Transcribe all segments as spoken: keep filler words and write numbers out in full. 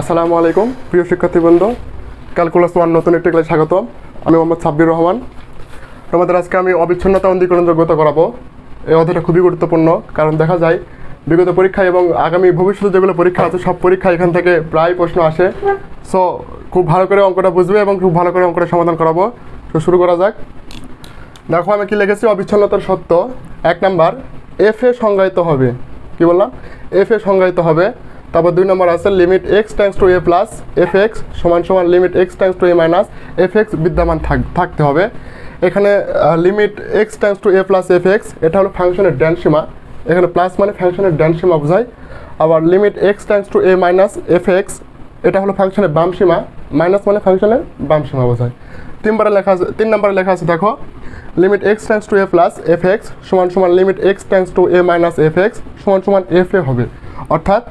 আসসালামু আলাইকুম প্রিয় শিক্ষার্থীবৃন্দ, ক্যালকুলাস ওয়ান নতুন একটি ক্লাসে স্বাগত। আমি মোহাম্মদ সাব্বির রহমান। আমাদের আজকে আমি অবিচ্ছিন্নতা অন্তরীকরণ যোগ্যতা করাবো। এই অধ্যায়টা খুবই গুরুত্বপূর্ণ, কারণ দেখা যায় বিগত পরীক্ষা এবং আগামী ভবিষ্যতে যেগুলো পরীক্ষা আছে সব পরীক্ষা এখান থেকে প্রায় প্রশ্ন আসে। সো খুব ভালো করে অঙ্কটা বুঝবে এবং খুব ভালো করে অঙ্কটা সমাধান করাবো। তো শুরু করা যাক। দেখো আমি কি লিখেছি, অবিচ্ছিন্নতার সত্য। এক নাম্বার, এফ এ সংজ্ঞায়িত হবে। কি বললাম? এফ এ সংজ্ঞায়িত হবে। তারপর দুই নম্বর আছে limit x tends to a plus f x সমান সমান limit x tends to a minus f x বিদ্যমান থাকতে হবে। এখানে limit x tends to a plus f x এটা হলো ফাংশনের ড্যান সীমা। এখানে প্লাস মানে ফাংশনের ড্যান সীমা বোঝায়। আবার limit x tends to a minus f x এটা হলো ফাংশনের বাম সীমা, মাইনাস মানে ফাংশনের বাম সীমা বোঝায়। তিনবারে লেখা আছে, তিন নম্বরে লেখা আছে দেখো limit x tends to a plus f x সমান সমান limit x tends to a minus f x সমান সমান এফ এ হবে। অর্থাৎ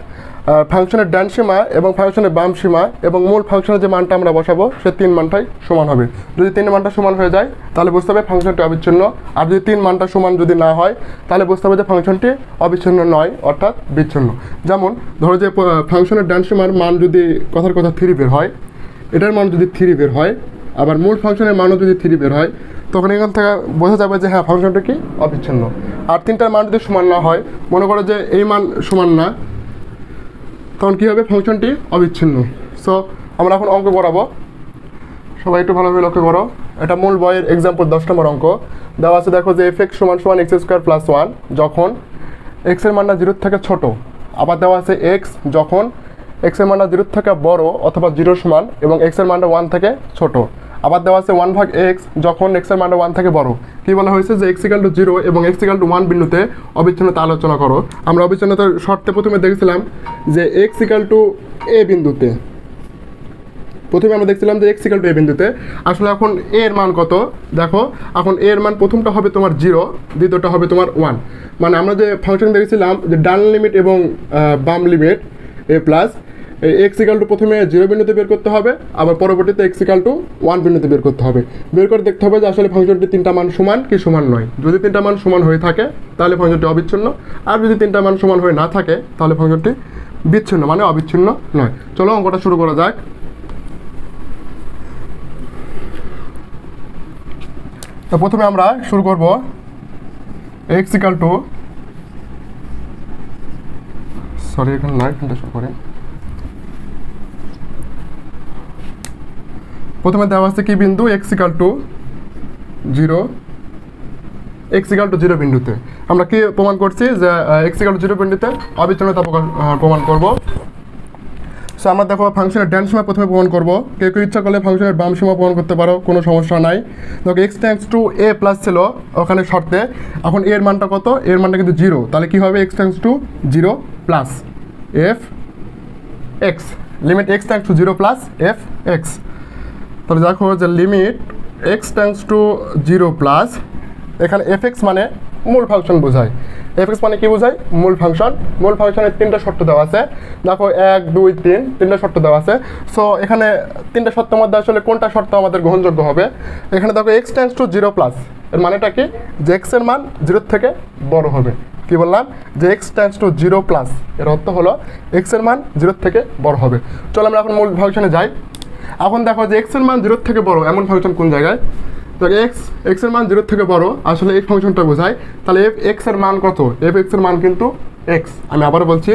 ফাংশনের ডান সীমা এবং ফাংশনের বাম সীমা এবং মূল ফাংশনের যে মানটা আমরা বসাবো সে তিন মানটাই সমান হবে। যদি তিন মানটা সমান হয়ে যায় তাহলে বুঝতে হবে ফাংশনটি অবিচ্ছিন্ন, আর যদি তিন মানটা সমান যদি না হয় তাহলে বুঝতে হবে যে ফাংশনটি অবিচ্ছিন্ন নয়, অর্থাৎ বিচ্ছিন্ন। যেমন ধরো যে ফাংশনের ডান সীমার মান যদি কথার কথা থ্রি বের হয়, এটার মান যদি থ্রি বের হয়, আবার মূল ফাংশনের মানও যদি থ্রি বের হয়, তখন এখান থেকে বোঝা যাবে যে হ্যাঁ ফাংশনটা কি অবিচ্ছিন্ন। আর তিনটার মান যদি সমান না হয়, মনে করো যে এই মান সমান না, তখন কী হবে? ফাংশনটি অবিচ্ছিন্ন। সো আমরা এখন অঙ্ক করাবো, সবাই একটু ভালোভাবে লক্ষ্য করো। এটা মূল বইয়ের এক্সাম্পল দশ নম্বর অঙ্ক দেওয়া আছে। দেখো যে এফ এক্স সমান সমান এক্স স্কোয়ার প্লাস ওয়ান যখন এক্সের মানটা জিরোর থেকে ছোটো। আবার দেওয়া আছে এক্স যখন এক্সের মানটা জিরোর থেকে বড় অথবা জিরো সমান এবং এক্সের মানটা ওয়ান থেকে ছোটো। আবার দেওয়া আছে ওয়ান ভাগ এক্স যখন এক্সের মানটা ওয়ান থেকে বড়। কী বলা হয়েছে যে এক্স ইকাল টু জিরো এবং এক্স ইকাল টু ওয়ান বিন্দুতে অবিচ্ছিন্নতা আলোচনা করো। আমরা অবিচ্ছিন্নতার শর্তে প্রথমে দেখেছিলাম যে এক্স ইকাল টু এ বিন্দুতে, প্রথমে আমরা দেখছিলাম যে এক্স ইকাল টু এ বিন্দুতে। আসলে এখন এ এর মান কত দেখো, এখন এ এর মান প্রথমটা হবে তোমার জিরো, দ্বিতীয়টা হবে তোমার ওয়ান। মানে আমরা যে ফাংশন দেখেছিলাম যে ডান লিমিট এবং বাম limit a plus x equal to প্রথমে জিরো বিন্দুতে বের করতে হবে, আবার পরবর্তীতে এক্স ইকাল টু ওয়ান বিন্দুতে বের করতে হবে। বের করে দেখতে হবে যে আসলে ফাংশনটি তিনটা মান সমান কি সমান নয়। যদি তিনটা মান সমান হয়ে থাকে তাহলে ফাংশনটি অবিচ্ছিন্ন, আর যদি তিনটা মান সমান হয়ে না থাকে তাহলে ফাংশনটি বিচ্ছিন্ন মানে অবিচ্ছিন্ন নয়। চলো অঙ্কটা শুরু করা যাক। তো প্রথমে আমরা শুরু করব এক্স ইকাল টু, সরি এখানে নয় তিনটা শুরু করে। প্রথমে দেওয়া আছে কি বিন্দু x equal to zero, x equal to zero বিন্দুতে আমরা কি প্রমাণ করছি যে এক্স ইকাল টু জিরো বিন্দুতে অবিচ্ছিন্নতা প্রমাণ করব। সো আমরা দেখো ফাংশনের ডান সীমা প্রথমে প্রমাণ করব। কেউ কেউ ইচ্ছা করলে ফাংশনের বাম সীমা প্রমাণ করতে পারো, কোনো সমস্যা নাই। দেখো x tends to a plus ছিল ওখানে শর্তে, এখন এর মানটা কত? এর মানটা কিন্তু জিরো, তাহলে কী হবে? X tends to zero plus f x, limit x tends to zero plus f x. তাহলে দেখো যে limit x tends to zero plus, এখানে এফ এক্স মানে মূল ফাংশন বোঝায়। এফ এক্স মানে কী বোঝায়? মূল ফাংশন। মূল ফাংশনের তিনটা শর্ত দেওয়া আছে। দেখো এক দুই তিন, তিনটা শর্ত দেওয়া আছে। সো এখানে তিনটা শর্তের মধ্যে আসলে কোনটা শর্ত আমাদের গ্রহণযোগ্য হবে? এখানে দেখো x tends to zero plus এর মানেটা কি? যে এক্সের মান জিরোর থেকে বড় হবে। কি বললাম? যে x tends to zero plus এর অর্থ হলো এক্সের মান জিরোর থেকে বড় হবে। চলো আমরা এখন মূল ফাংশনে যাই। এখন দেখো যে এক্সের মান জিরোর থেকে বড় এমন ফাংশন কোন জায়গায়? দেখো এক্স এক্সের মান জিরোর থেকে বড় আসলে এই ফাংশনটা বোঝায়। তাহলে এফ এক্সের মান কত? এফ এক্সের মান কিন্তু এক্স, আমি আবার বলছি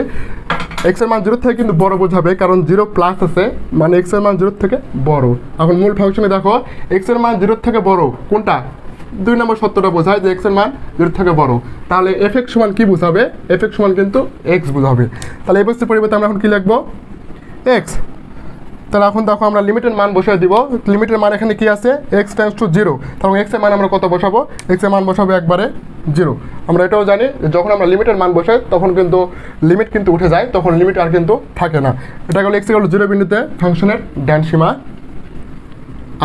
এক্সের মান জিরোর থেকে কিন্তু বড় বোঝাবে, কারণ জিরো প্লাস আছে মানে এক্সের মান জিরোর থেকে বড়। এখন মূল ফাংশনে দেখো এক্সের মান জিরোর থেকে বড় কোনটা? দুই নম্বর সত্যটা বোঝায় যে এক্সের মান জিরোর থেকে বড়। তাহলে এফ এক্স সমান কী বোঝাবে? এফ এক্স সমান কিন্তু এক্স বোঝাবে। তাহলে এফ এক্সের পরিবর্তে আমরা এখন কী লিখবো? এক্স। তাহলে এখন দেখো আমরা লিমিটের মান বসিয়ে দিব। লিমিটের মান এখানে কী আছে? X tends to zero. তখন এক্সের মান আমরা কত বসাবো? এক্সের মান বসাবো একবারে জিরো। আমরা এটাও জানি যখন আমরা লিমিটের মান বসাই তখন কিন্তু লিমিট কিন্তু উঠে যায়, তখন লিমিট আর কিন্তু থাকে না। এটা হলো এক্স ইকুয়াল টু জিরো বিন্দুতে ফাংশনের ডান সীমা।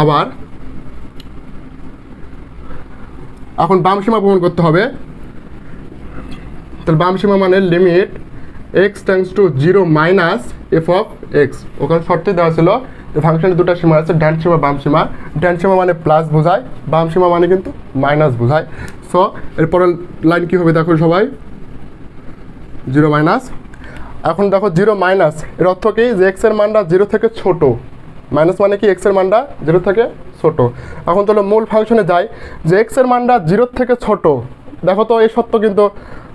আবার এখন বাম সীমা প্রমাণ করতে হবে। তাহলে বাম সীমা মানে limit x tends to zero minus f of x. ওখানে শর্তে দেওয়া ছিল যে ফাংশনের দুটো সীমা আছে, ডান সীমা বাম সীমা। ডান সীমা মানে প্লাস বোঝায়, বাম সীমা মানে কিন্তু মাইনাস বোঝায়। সো এরপরের লাইন কী হবে দেখো সবাই? Zero minus. এখন দেখো জিরো মাইনাস এর অর্থ কি যে এক্স এর মানটা জিরো থেকে ছোট। মাইনাস মানে কি এক্স এর মানটা জিরো থেকে ছোট। এখন তাহলে মূল ফাংশনে যাই যে এক্স এর মানটা জিরো থেকে ছোট। দেখো তো এই সত্য কিন্তু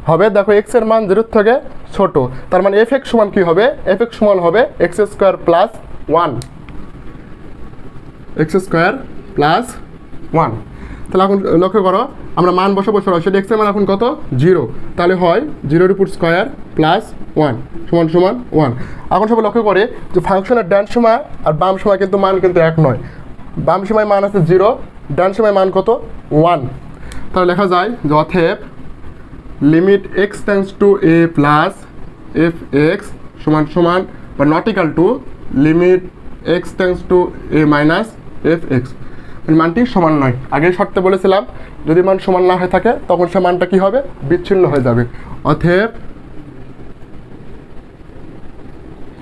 হবে, দেখো এক্স এর মান জিরো থেকে ছোট, তার মানে এফ এক্স সমান কী হবে, এফ এক্স সমান হবে x square plus one, x square plus one. তাহলে এখন লক্ষ্য করো আমরা মান বসে বসে সেটা এক্সের মান এখন কত জিরো, তাহলে হয় জিরোর উপর স্কোয়ার প্লাস ওয়ান সমান সমান ওয়ান। এখন সবাই লক্ষ্য করে যে ফাংশনের ডান সময় আর বাম সময় কিন্তু মান কিন্তু এক নয়, বাম সময় মান আছে জিরো, ডান সময় মান কত ওয়ান। তাহলে লেখা যায় যে অতএব limit x tends to a plus f x সমান সমান বা not equal to limit x tends to a minus f x, মানটি সমান নয়। আগে শর্তে বলেছিলাম যদি মান সমান না হয়ে থাকে তখন সে মানটা কী হবে বিচ্ছিন্ন হয়ে যাবে। অতএব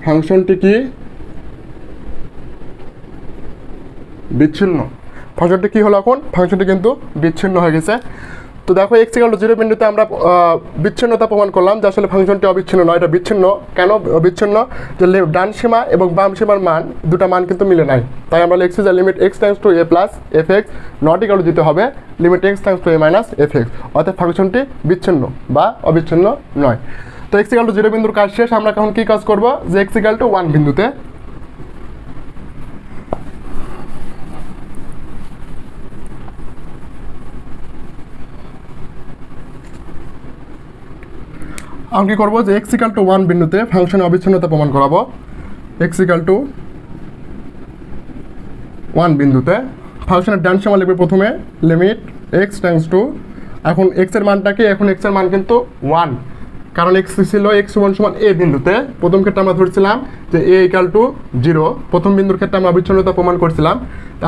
ফাংশনটি কি বিচ্ছিন্ন, ফাংশনটি কী হলো এখন ফাংশনটি কিন্তু বিচ্ছিন্ন হয়ে গেছে। তো দেখো এক্স ইকুয়াল টু জিরো বিন্দুতে আমরা বিচ্ছিন্নতা প্রমাণ করলাম যে আসলে ফাংশনটি অবিচ্ছিন্ন নয়, এটা বিচ্ছিন্ন। কেন বিচ্ছিন্ন, যে ডান সীমা এবং বাম সীমার মান দুটো মান কিন্তু মিলে নাই, তাই আমরা লিখছি যে limit x Times to a plus f x not equal to দিতে হবে limit x Times to a minus f x, অর্থাৎ ফাংশনটি বিচ্ছিন্ন বা অবিচ্ছিন্ন নয়। তো এক্স ইকুয়াল টু জিরো বিন্দুর কাজ শেষ, আমরা এখন কী কাজ করবো যে এক্স ইকুয়াল টু ওয়ান বিন্দুতে আমি কী করবো যে এক্স ইকাল টু ওয়ান বিন্দুতে ফাংশন অবিচ্ছিন্নতা প্রমাণ করাবো। এক্স ইকাল টু ওয়ান বিন্দুতে ফাংশনের ডান সীমা লিখবে প্রথমে লিমিট এক্স টেন্ডস টু, এখন এক্সের মানটাকে এখন এক্সের মান কিন্তু ওয়ান, কারণ এক্স ছিল এক্স সমান সমান এ বিন্দুতে। প্রথম ক্ষেত্রে আমরা ধরেছিলাম যে এ ইকাল টু জিরো, প্রথম বিন্দুর ক্ষেত্রে আমরা অবিচ্ছিন্নতা প্রমাণ করছিলাম।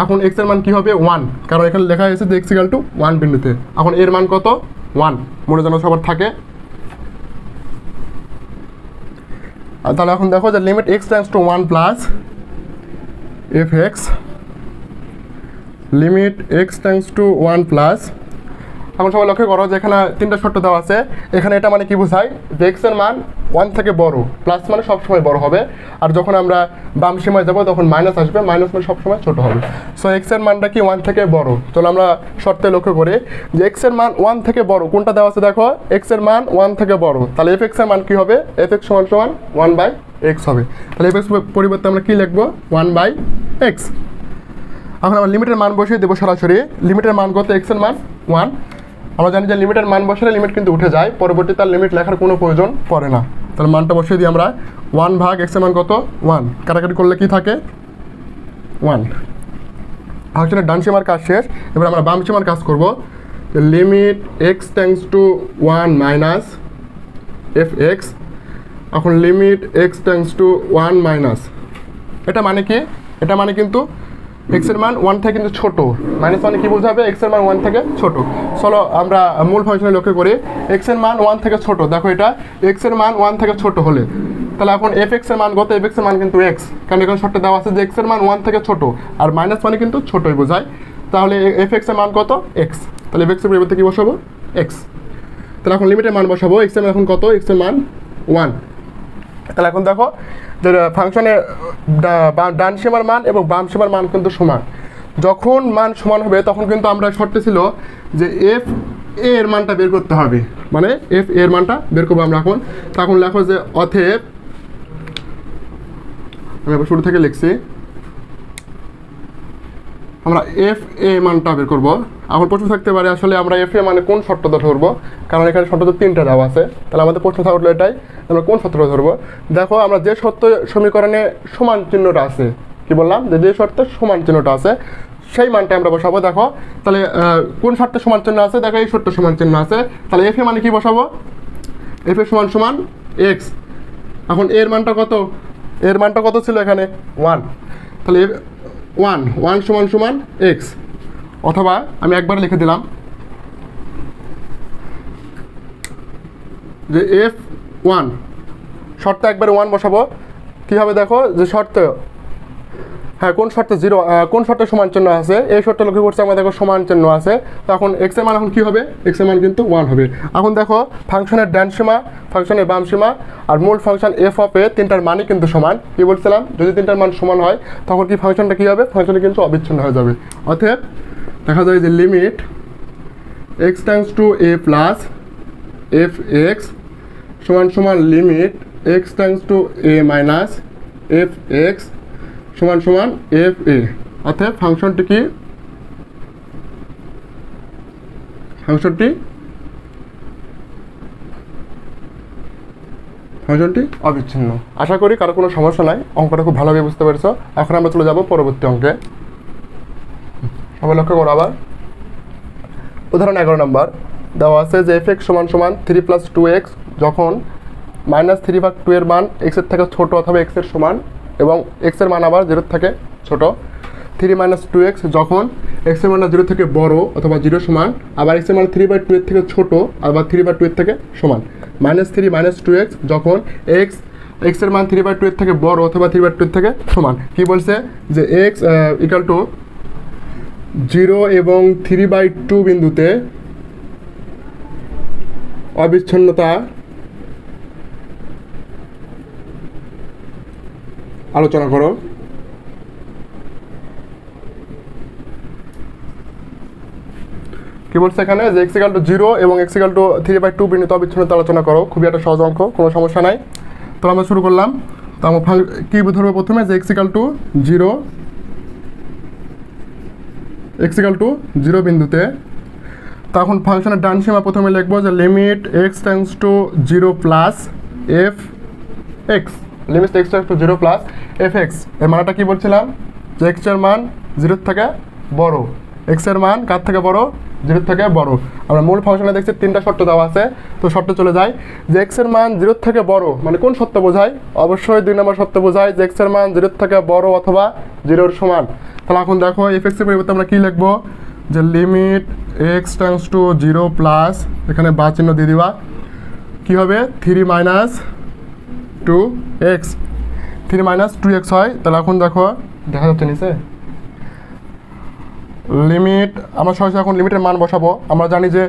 এখন এক্সের মান কী হবে ওয়ান, কারণ এখানে লেখা হয়েছে যে এক্স ইকাল টু ওয়ান বিন্দুতে। এখন এর মান কত ওয়ান, মনে যেন সবার থাকে। আর তাহলে এখন দেখো যে limit x tends to one plus f x, limit x tends to one plus. এখন সবাই লক্ষ্য করো যে এখানে তিনটা শর্ত দেওয়া আছে, এখানে এটা মানে কি বোঝায় যে এক্সের মান ওয়ান থেকে বড়, প্লাস মানে সবসময় বড় হবে, আর যখন আমরা বাম সীমায় যাবো তখন মাইনাস আসবে, মাইনাস মানে সবসময় ছোটো হবে। সো এক্সের মানটা কি ওয়ান থেকে বড়। চলো আমরা শর্তে লক্ষ্য করি যে এক্সের মান ওয়ান থেকে বড়, কোনটা দেওয়া আছে দেখো এক্সের মান ওয়ান থেকে বড়, তাহলে এফ এক্সের মান কী হবে এফ এক্স সমান সমান ওয়ান বাই এক্স হবে। তাহলে এফ এক্স পরিবর্তে আমরা কী লিখবো ওয়ান বাই এক্স। এখন আমরা লিমিটের মান বসিয়ে দেবো সরাসরি, লিমিটের মান কত এক্সের মান ওয়ান। আমরা জানি যে লিমিটের মান বসালে লিমিট কিন্তু উঠে যায়, পরবর্তী তার লিমিট লেখার কোনো প্রয়োজন পড়ে না। তাহলে মানটা বসিয়ে দিই আমরা ওয়ান ভাগ এক্সের মান কত ওয়ান, কাটাকাটি করলে কি থাকে ওয়ান। ফাংশনের ডান সীমার কাজ শেষ, এবার আমরা বাম সীমার কাজ করবো। Limit x tends to one minus f x, এখন limit x tends to one minus, এটা মানে কি এটা মানে কিন্তু এক্সের মান ওয়ান থেকে কিন্তু ছোটো, মাইনাস মানে কী বোঝাবে এক্সের মান ওয়ান থেকে ছোটো। চলো আমরা মূল ফাংশনে লক্ষ্য করি এক্সের মান ওয়ান থেকে ছোটো, দেখো এটা এক্সের মান ওয়ান থেকে ছোটো হলে তাহলে এখন এফ এক্সের মান কত এফ এক্সের মান কিন্তু এক্স, কারণ এখানে শর্তে দেওয়া আছে যে এক্সের মান ওয়ান থেকে ছোটো আর মাইনাস মানে কিন্তু ছোটোই বোঝায়, তাহলে এফ এক্সের মান কত এক্স। তাহলে এফ এক্সের পরিবর্তে কী বসাবো এক্স। তাহলে এখন লিমিটের মান বসাবো এক্সের মান এখন কত এক্সের মান ওয়ান। তাহলে এখন দেখো যে ফাংশনের ডান সীমার মান এবং বাম সীমার মান কিন্তু সমান, যখন মান সমান হবে তখন কিন্তু আমরা শর্তে ছিল যে এফ এর মানটা বের করতে হবে, মানে এফ এর মানটা বের করবো আমরা। এখন তখন লেখো যে অতএব, আমি আবার শুরু থেকে লিখছি, আমরা এফ এ মানটা বের করবো। এখন প্রশ্ন থাকতে পারে আসলে আমরা এফ এ মানে কোন শর্তটা ধরবো, কারণ এখানে শর্ত তো তিনটা দেওয়া আছে, তাহলে আমাদের প্রশ্ন থাকলো এটাই আমরা কোন শর্তটা ধরবো। দেখো আমরা যে শর্ত সমীকরণে সমান চিহ্নটা আছে, কি বললাম যে যে শর্তে সমান চিহ্নটা আছে সেই মানটা আমরা বসাবো। দেখো তাহলে কোন শর্তে সমান চিহ্ন আছে, দেখো এই শর্ত সমান চিহ্ন আছে, তাহলে এফ এ মানে কি বসাবো এফ এ সমান সমান এক্স। এখন এর মানটা কত এর মানটা কত ছিল এখানে ওয়ান, তাহলে ওয়ান ওয়ান সমান সমান এক্স, অথবা আমি একবার লিখে দিলাম যে এফ ওয়ান শর্তে একবার ওয়ান বসাবো। কী হবে দেখো যে শর্ত हाँ कौन शर्ते जीरो कौन शर्ते समान चिन्ह आसे ए शर्ते लक्ष्य करते हमें देखो समान चिन्ह आसे तो अखुन एक्स मान अखुन क्यों होबे एक्स मान किन्तु वन होबे अखुन देखो फंक्शनर डान सीमा फंक्शनर बाम सीमा और मूल फंक्शन एफ ऑफ ए तीनटार मानই किन्तु समान কি বলছিলাম যদি তিনটার মান সমান হয় তখন কি ফাংশনটা কি হবে ফাংশনটা কিন্তু অবিচ্ছিন্ন হয়ে যাবে অতএব দেখা যায় যে limit x tends to a plus fx সমান সমান limit x tends to a minus fx समान समान fa অতএব ফাংশনটি কি ফাংশনটি ফাংশনটি অবিচ্ছিন্ন আশা করি কারো কোনো সমস্যা নাই অঙ্কটা খুব ভালোভাবে বুঝতে পেরেছো এখন আমরা চলে যাব পরবর্তী অঙ্কে সবাই লক্ষ্য করো আবার উদাহরণ এগারো নম্বর দেওয়া আছে যে f(x) = three plus two x যখন মাইনাস থ্রি ভাগ টু এর মান x এর থেকে ছোট অথবা x এর সমান এবং x এর মান আবার জিরো থেকে ছোট থ্রি মাইনাস টু এক্স যখন x এর মান জিরো থেকে বড় অথবা জিরো সমান আবার x এর মান থ্রি বাই টু এর থেকে ছোট আবার থ্রি বাই টু এর থেকে সমান minus three minus two x যখন x x এর মান থ্রি বাই টু এর থেকে বড় অথবা থ্রি বাই টু এর থেকে সমান কি বলছে যে x ইকুয়াল টু জিরো এবং থ্রি বাই টু বিন্দুতে অবিচ্ছিন্নতা আলোচনা করো কি বলছে এখানে যে x = জিরো এবং x = থ্রি বাই টু বিন্দুতে অবিচ্ছিন্নতা আলোচনা করো খুবই একটা সহজ অঙ্ক কোনো সমস্যা নাই তো আমরা শুরু করলাম তো আমরা কি ধরব প্রথমে যে x = জিরো x = জিরো বিন্দুতে তো এখন ফাংশনের ডান সীমা প্রথমে লিখব যে limit x tends to zero plus fx limit x tends to zero plus fx এর মানটা কি বলছিলাম যে x এর মান জিরো থেকে বড় x এর মান কার থেকে বড় জিরো থেকে বড় আমরা মূল ফাংশনে দেখছি তিনটা শর্ত দেওয়া আছে তো শর্ত চলে যায় যে x এর মান জিরো থেকে বড় মানে কোন শর্ত বোঝায় অবশ্যই দুই নম্বর শর্ত বোঝায় যে x এর মান জিরো থেকে বড় অথবা জিরো এর সমান তাহলে এখন দেখো fx এর পরিবর্তে আমরা কি লিখব যে limit x tends to zero plus এখানে বা চিহ্ন দিয়ে দিবা কি হবে three minus two x three minus two x হয় তাহলে এখন দেখো দেখা যাচ্ছে নিচে লিমিট আমরা সরাসরি এখন লিমিটের মান বসাবো আমরা জানি যে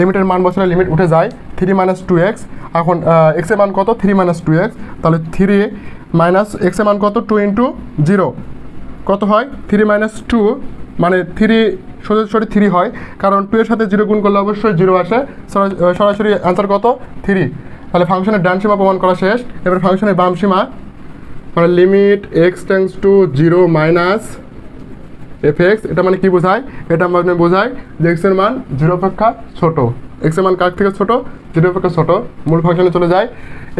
লিমিটের মান বসালে লিমিট উঠে যায় থ্রি মাইনাস টু এক্স এখন x এর মান কত থ্রি মাইনাস টু এক্স তাহলে থ্রি মাইনাস এক্স এর মান কত টু ইনটু জিরো কত হয় থ্রি মাইনাস টু মানে থ্রি সরাসরি থ্রি হয় কারণ টু এর সাথে জিরো গুণ করলে অবশ্যই জিরো আসে সরাসরি आंसर কত থ্রি তাহলে ফাংশনের ডান সীমা প্রমাণ করা শেষ এবার ফাংশনের বাম সীমা মানে limit x tends to zero minus fx এটা মানে কি বোঝায় এটা মানে বোঝায় যে x এর মান জিরো অপেক্ষা ছোট x এর মান কার থেকে ছোট জিরো অপেক্ষা ছোট মূল ফাংশনে চলে যায়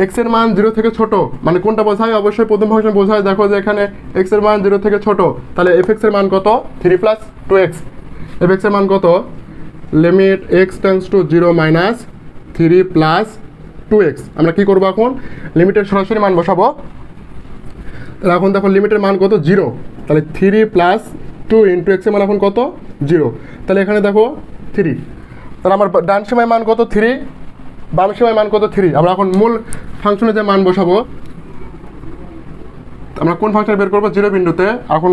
x এর মান জিরো থেকে ছোট মানে কোনটা বোঝায় অবশ্যই প্রথম ফাংশন বোঝায় দেখো যে এখানে x এর মান জিরো থেকে ছোট তাহলে fx এর মান কত three plus two x fx এর মান কত limit x tends to zero minus three plus two x আমরা কি করব এখন লিমিটের সরাসরি মান বসাবো তাহলে এখন দেখো লিমিটের মান কত জিরো তাহলে three plus two into x এর মান এখন কত জিরো তাহলে এখানে দেখো থ্রি তাহলে আমার ডান সীমায় মান কত থ্রি বাম সীমায় মান কত থ্রি আমরা এখন মূল ফাংশনে যে মান বসাবো আমরা কোন ফাংশন বের করব জিরো বিন্দুতে এখন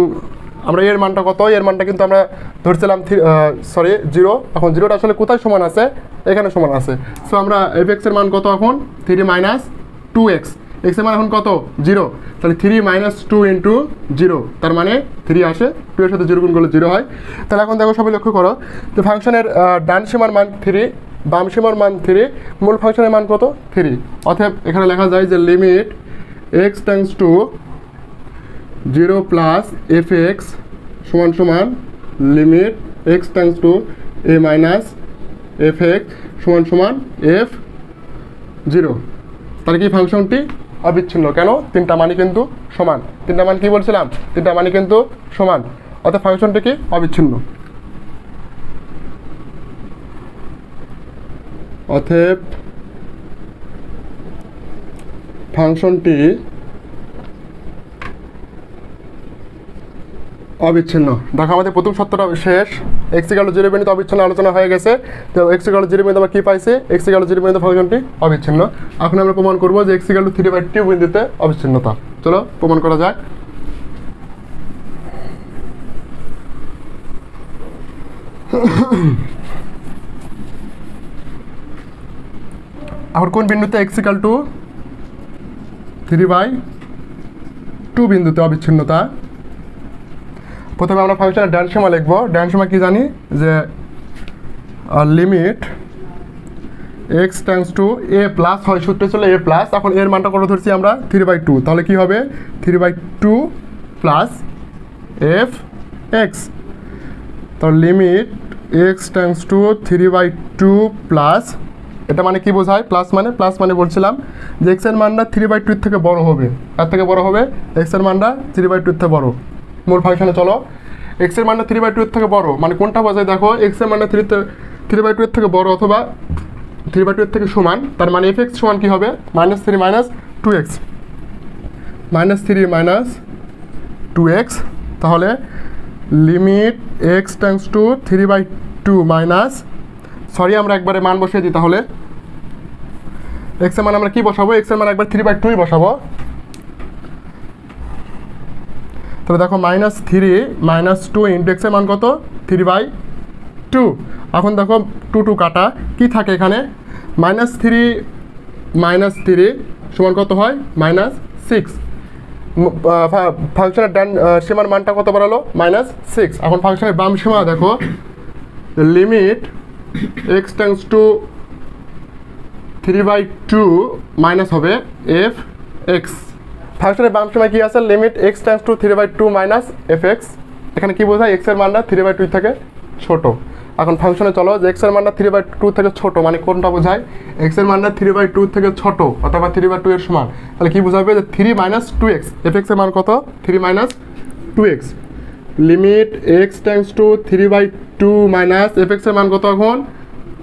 আমরা এর মানটা কত এর মানটা কিন্তু আমরা ধরছিলাম সরি জিরো এখন জিরোটা আসলে কোথায় সমান আছে এখানে সমান আছে সো আমরা fx এর মান কত এখন three minus two x x এর মান এখন কত জিরো তাহলে three minus two into zero তার মানে থ্রি আসে টু এর সাথে জিরো গুণ করলে জিরো হয় তাহলে এখন দেখো সবাই লক্ষ্য করো যে ফাংশনের ডান সীমার মান থ্রি বাম সীমার মান থ্রি মূল ফাংশনের মান কত থ্রি অতএব এখানে লেখা যায় যে limit x tends to zero plus fx সমান সমান limit x tends to a minus fx সমান সমান f জিরো তাহলে কি ফাংশনটি অবিচ্ছিন্ন কেন তিনটা মানই কিন্তু সমান তিনটা মান কি বলছিলাম তিনটা মানই কিন্তু সমান অর্থাৎ ফাংশনটি কি অবিচ্ছিন্ন অতএব ফাংশনটি অবিচ্ছিন্ন দেখো আমাদের প্রথম সত্যটা শেষ এক্স ইকুয়াল টু জিরো বিন্দুতে অবিচ্ছিন্ন আলোচনা হয়ে গেছে তো এক্স ইকুয়াল টু জিরো বিন্দুতে আমরা কী পাইছি এক্স ইকুয়াল টু জিরো বিন্দুতে ফাংশনটি অবিচ্ছিন্ন এখন আমরা প্রমাণ করবো যে x equal to three by two বিন্দুতে অবিচ্ছিন্নতা চলো প্রমাণ করা যাক और कौन बिंदुते x equal to three by two बिंदुते अविच्छिन्नता प्रथम आमरा फांशन डान सीमा लिखब डान सीमा कि जानी जे limit x tends to a plus है सूत्रे चले ए प्लस एखन एर मानटा कत धरछि आमरा थ्री बाई टू ताहले कि होबे three by two plus f x तो limit x tends to three by two plus एटा माने कि बोझाय प्लस माने प्लस माने बोलछिलाम जे एक्स एर मानटा थ्री बाई टू थेके बड़ो होबे तार थेके बड़ो होबे एक्स एर मानटा थ्री बाई टू थेके बड़ो मूल फांशने चलो एक्सर मानटा थ्री बाई टू थेके बड़ो माने कोनटा बोझाय देखो एक्स एर मानटा थ्री थ्री बाई टू थेके बड़ो अथवा थ्री बाई टू थेके समान तार माने एफ एक्स समान कि होबे minus three minus two x minus three minus two x ताहले limit x tends to three by two minus सरि आमरा एकबारे मान बसिए दिई ताहले एक्स एर मान आमरा कि बसाबो एक्स एर मान एकबार थ्री बाई टू बसाबो तो देखो minus three minus two into एक्सर मान कत थ्री बाई टू एखन देखो टू टू काटा कि थाके एखाने माइनस थ्री माइनस थ्री समान कत है माइनस सिक्स फांशनर डान सीमार मानटा कत बाड़ालो माइनस सिक्स एखन फांशनर बाम सीमा देखो limit x tends to three by two minus होबे एफ एक्स फांशनर बाम सीमा कि आछे limit x tends to three by two minus f x एखाने कि बोझाय एक्सर मानटा थ्री बाई टू थेके छोटो एखन फांशने चलो जे एक्सर मानटा थ्री बाई टू थेके छोटो माने कोनटा बोझाय एक्सर मानटा थ्री बाई टू थेके छोटो अथवा थ्री बाई टू एर समान ताहले कि बोझाबे जे three minus two x f एक्सर मान कत three minus two x limit x tends to three by two minus f एक्सर मान कत एखन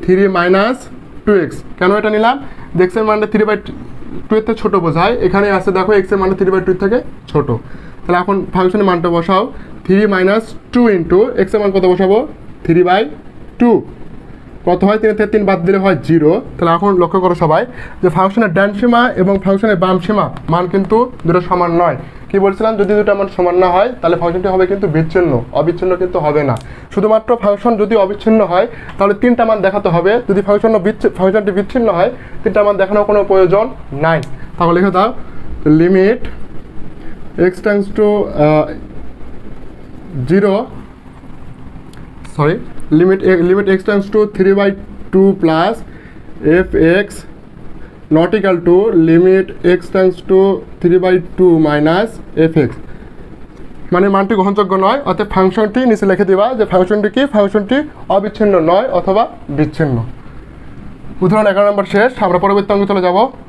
थ्री माइनस टू एक्स केन एटा निलाम एक्सर मानटा थ्री बाई टू एर छोटो बोझाय एखाने आछे देखो एक्सर मानटा थ्री बाई टू थेके छोटो ताहले एखन फांशने मानटा बसाओ थ्री माइनस टू इंटू एक्सर मान कत बसाबो थ्री बाई टू कत है तीन तीन बद दी है जिरो तेल एन लक्ष्य करो सबाई जो फांशनर डान सीमा और फांशनर बाम सीमा मान क्योंकि दूटा समान नय कि बोलছিলাম যদি দুটো मान समान ना হয় তাহলে ফাংশনটি হবে কিন্তু বিচ্ছিন্ন অবিচ্ছিন্ন কিন্তু হবে না শুধুমাত্র ফাংশন যদি অবিচ্ছিন্ন হয় তাহলে তিনটা মান দেখাতে হবে যদি ফাংশন ফাংশনটি বিচ্ছিন্ন হয় তিনটা মান দেখানোর কোনো প্রয়োজন নাই তাহলে লিখে দাও limit x tends to zero sorry limit limit x tends to three by two plus f x not equal to limit x tends to three by two minus f x माने मानटी ग्रहणयोग्य नय अतः फांशनटी नीचे लिखे दिबा जे फांशनटी कि फांशनटी अविच्छिन्न नय अथवा विच्छिन्न उदाहरण एगारो नम्बर शेष आमरा परवर्ती अंके चले जाब।